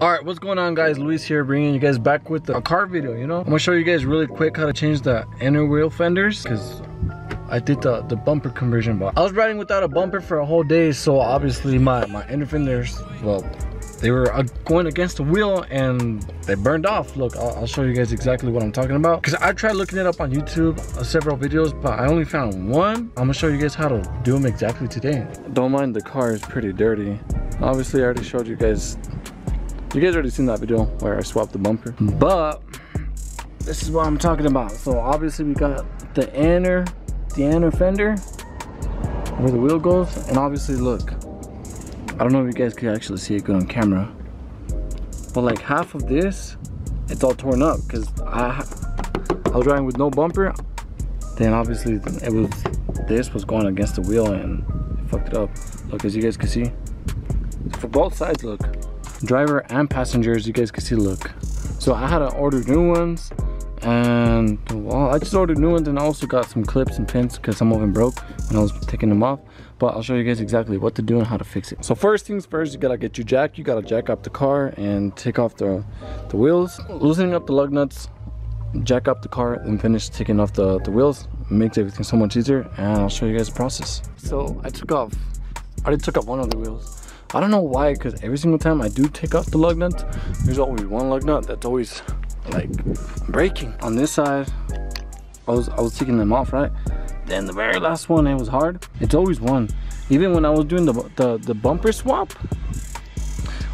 All right, what's going on, guys? Luis here, bringing you guys back with a car video. You know, I'm gonna show you guys really quick how to change the inner wheel fenders because I did the bumper conversion, but I was riding without a bumper for a whole day, so obviously my inner fenders, well, they were going against the wheel and they burned off. Look, I'll show you guys exactly what I'm talking about because I tried looking it up on YouTube, several videos, but I only found one. I'm gonna show you guys how to do them exactly today. Don't mind the car is pretty dirty. Obviously, I already showed you guys. You guys already seen that video where I swapped the bumper, but this is what I'm talking about. So obviously we got the inner fender where the wheel goes, and obviously look, I don't know if you guys could actually see it good on camera, but like half of this, it's all torn up because I was riding with no bumper. Then obviously it was, this was going against the wheel and it fucked it up. Look, as you guys can see, for both sides, look. Driver and passengers, you guys can see, look. So I had to order new ones, and well, I just ordered new ones, and I also got some clips and pins because some of them broke when I was taking them off, but I'll show you guys exactly what to do and how to fix it. So first things first, you gotta jack up the car and take off the wheels, loosening up the lug nuts, jack up the car, and finish taking off the wheels. It makes everything so much easier, and I'll show you guys the process. So I already took off one of the wheels. I don't know why, because every single time I do take off the lug nuts, there's always one lug nut that's always like breaking. On this side, I was taking them off, right? Then the very last one, it was hard. It's always one. Even when I was doing the bumper swap,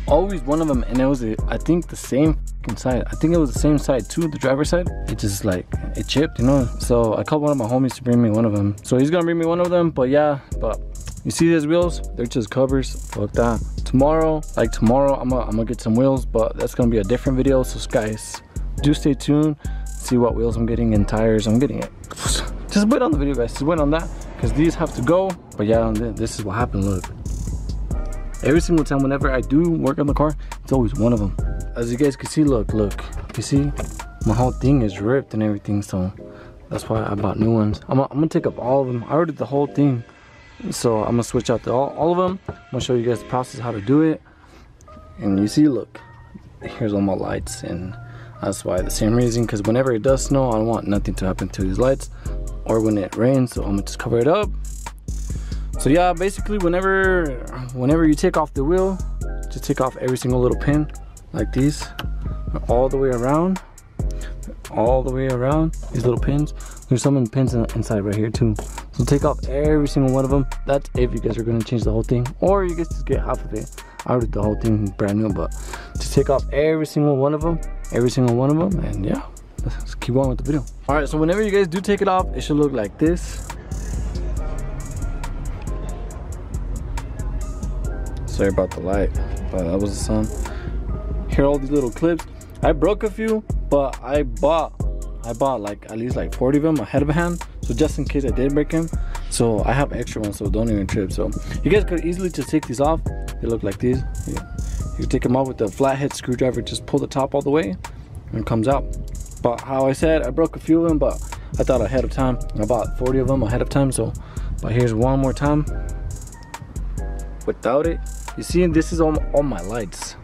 always one of them, and it was, I think, the same side. I think it was the same side too, the driver's side. It just like, it chipped, you know? So I called one of my homies to bring me one of them. So he's gonna bring me one of them, but yeah, but you see these wheels? They're just covers, fuck that. Tomorrow, I'm gonna get some wheels, but that's gonna be a different video. So guys, do stay tuned, see what wheels I'm getting and tires I'm getting. It. Just wait on the video, guys, just wait on that, because these have to go. But yeah, this is what happened, look. Every single time, whenever I do work on the car, it's always one of them. As you guys can see, look, you see? My whole thing is ripped and everything, so that's why I bought new ones. I'm gonna take up all of them. I ordered the whole thing. So I'm gonna switch out to all of them. I'm gonna show you guys the process, how to do it. And you see, look, here's all my lights, and that's why the same reason, because whenever it does snow, I don't want nothing to happen to these lights, or when it rains, so I'm gonna just cover it up. So yeah, basically whenever you take off the wheel, just take off every single little pin like these, all the way around these little pins. There's some pins inside right here too, so take off every single one of them. That's if you guys are going to change the whole thing, or you guys just get half of it. I ordered the whole thing brand new, but just take off every single one of them, and yeah, let's keep on with the video. All right, so whenever you guys do take it off, it should look like this. Sorry about the light, but that was the sun. Here are all these little clips. I broke a few, but I bought like at least like 40 of them ahead of hand, so just in case I did break them, so I have extra ones, so don't even trip. So you guys could easily just take these off. They look like these. You take them off with the flathead screwdriver, just pull the top all the way and it comes out. But how I said, I broke a few of them, but I thought ahead of time. I bought 40 of them ahead of time, so but here's one more time without it. You see, and this is all my lights,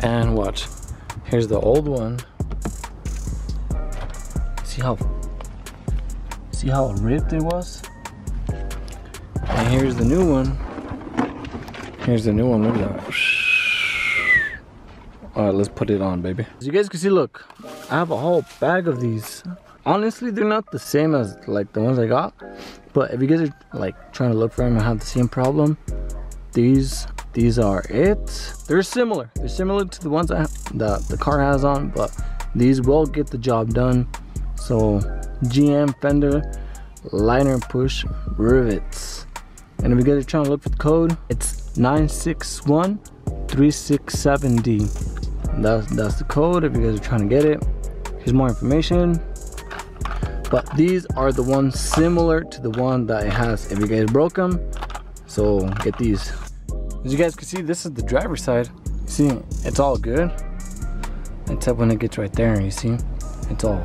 and watch, here's the old one. See how ripped it was. And here's the new one. Look at that. All right, let's put it on, baby. As you guys can see, look, I have a whole bag of these. Honestly, they're not the same as like the ones I got, but if you guys are like trying to look for them and have the same problem, these are it. They're similar to the ones that the car has on, but these will get the job done. So GM Fender Liner Push Rivets. And if you guys are trying to look for the code, it's 961367D. That's the code if you guys are trying to get it. Here's more information. But these are the ones similar to the one that it has if you guys broke them. So get these. As you guys can see, this is the driver's side. You see, it's all good, except when it gets right there. You see, it's all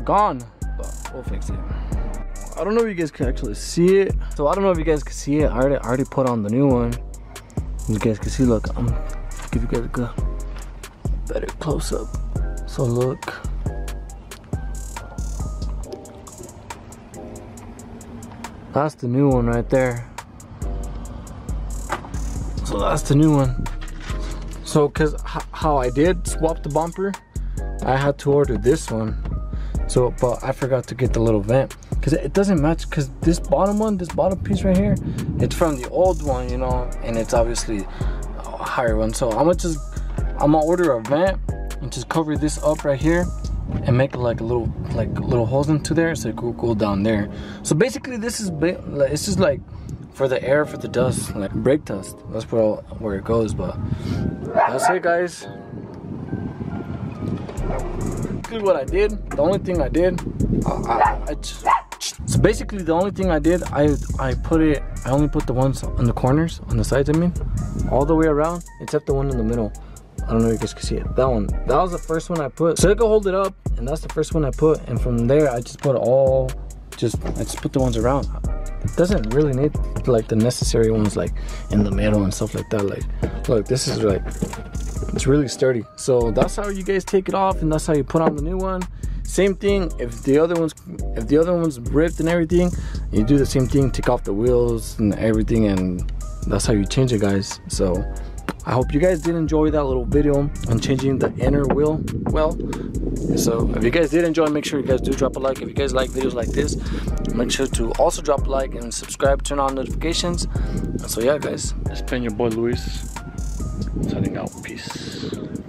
gone, but we'll fix it. I don't know if you guys can actually see it. I already put on the new one, As you guys can see, look, I'm gonna give you guys a good, better close up. So look, that's the new one right there. So that's the new one. So cause how I did swap the bumper, I had to order this one. So, but I forgot to get the little vent. Cause it doesn't match, cause this bottom one, this bottom piece right here, it's from the old one, you know, and it's obviously a higher one. So I'm gonna order a vent and just cover this up right here and make like little holes into there so it could go down there. So basically this is, it's just like for the air, for the dust, like brake dust. That's where it goes, but that's it guys. Basically what I did, the only thing I did, I only put the ones on the corners, on the sides I mean, all the way around, except the one in the middle. I don't know if you guys can see it. That one, that was the first one I put. So I could hold it up, and that's the first one I put, and from there I just put all, I just put the ones around. It doesn't really need like the necessary ones like in the middle and stuff like that. Like, look, this is like, it's really sturdy. So that's how you guys take it off, and that's how you put on the new one. Same thing if the other one's ripped and everything, you do the same thing, take off the wheels and everything, and that's how you change it guys. So I hope you guys did enjoy that little video on changing the inner wheel well. So if you guys did enjoy, make sure you guys do drop a like. If you guys like videos like this, make sure to also drop a like and subscribe, turn on notifications. So yeah guys, it's been your boy Luis, signing out. Peace.